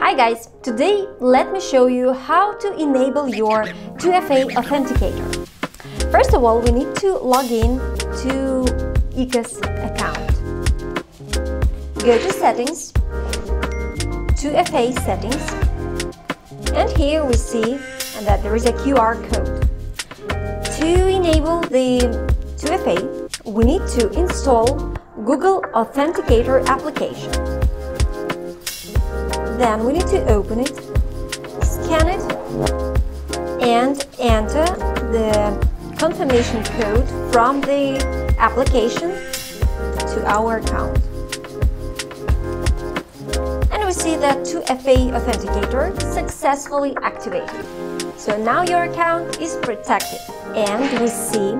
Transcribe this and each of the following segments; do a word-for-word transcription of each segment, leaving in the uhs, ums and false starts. Hi guys, today let me show you how to enable your two F A Authenticator. First of all, we need to log in to ICA's account. Go to Settings, two F A Settings, and here we see that there is a Q R code. To enable the two F A, we need to install Google Authenticator application. Then we need to open it, scan it, and enter the confirmation code from the application to our account. And we see that two F A Authenticator successfully activated. So now your account is protected, and we see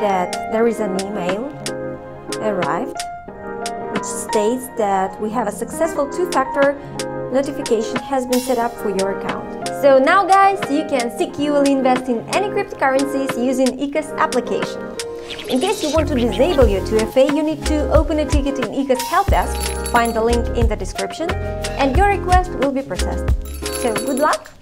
that there is an email arrived which states that we have a successful two-factor notification has been set up for your account. So now guys, you can securely invest in any cryptocurrencies using ICA's application. In case you want to disable your two F A, you need to open a ticket in ICA's help desk, find the link in the description, and your request will be processed. So good luck!